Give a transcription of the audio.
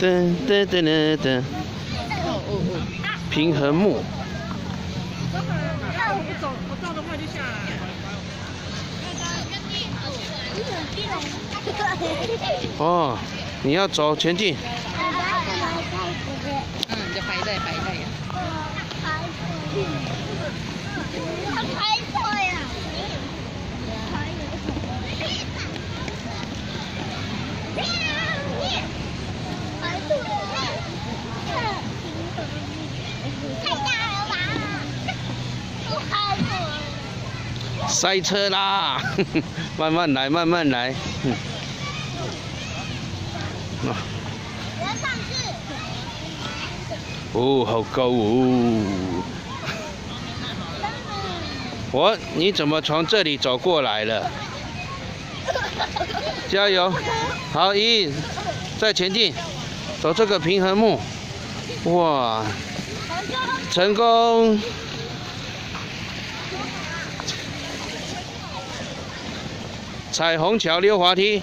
噔噔噔噔噔。平衡木。那我不走，我到的话就下来。 哦，你要走前进。嗯，就排队排队呀。排队呀。塞车啦！慢慢来，慢慢来。哦，好高哦！我，你怎么从这里走过来了？加油！好，一，再前进，走这个平衡木。哇，成功！彩虹桥溜滑梯。